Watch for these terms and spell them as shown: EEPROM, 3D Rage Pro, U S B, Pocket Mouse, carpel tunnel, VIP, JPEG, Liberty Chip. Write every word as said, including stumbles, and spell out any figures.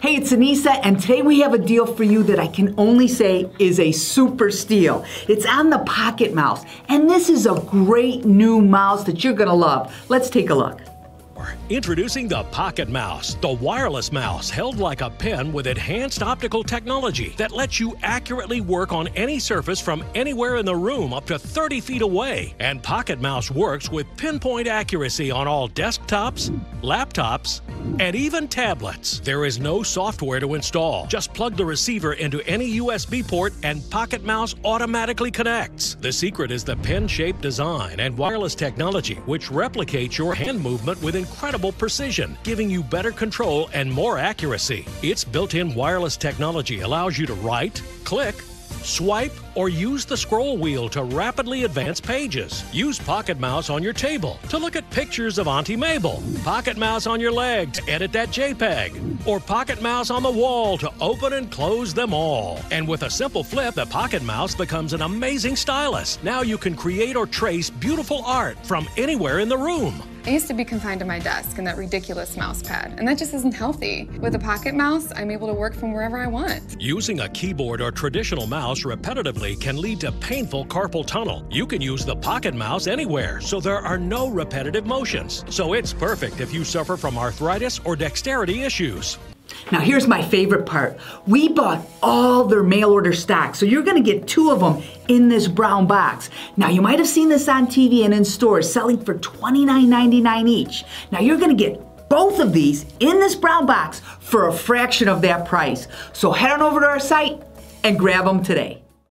Hey, it's Anissa, and today we have a deal for you that I can only say is a super steal. It's on the Pocket Mouse, and this is a great new mouse that you're gonna love. Let's take a look. Introducing the Pocket Mouse, the wireless mouse held like a pen with enhanced optical technology that lets you accurately work on any surface from anywhere in the room up to thirty feet away. And Pocket Mouse works with pinpoint accuracy on all desktops, laptops, and even tablets. There is no software to install. Just plug the receiver into any U S B port and Pocket Mouse automatically connects. The secret is the pen-shaped design and wireless technology, which replicates your hand movement with incredible precision, giving you better control and more accuracy. Its built-in wireless technology allows you to write, click, swipe, or use the scroll wheel to rapidly advance pages. Use Pocket Mouse on your table to look at pictures of Auntie Mabel, Pocket Mouse on your leg to edit that JPEG, or Pocket Mouse on the wall to open and close them all. And with a simple flip, the Pocket Mouse becomes an amazing stylus. Now you can create or trace beautiful art from anywhere in the room. I used to be confined to my desk and that ridiculous mouse pad, and that just isn't healthy. With a Pocket Mouse, I'm able to work from wherever I want. Using a keyboard or traditional mouse repetitively can lead to painful carpal tunnel. You can use the Pocket Mouse anywhere, so there are no repetitive motions. So it's perfect if you suffer from arthritis or dexterity issues. Now here's my favorite part. We bought all their mail order stock, so you're gonna get two of them in this brown box. Now you might have seen this on T V and in stores selling for twenty-nine ninety-nine each. Now you're gonna get both of these in this brown box for a fraction of that price. So head on over to our site and grab them today.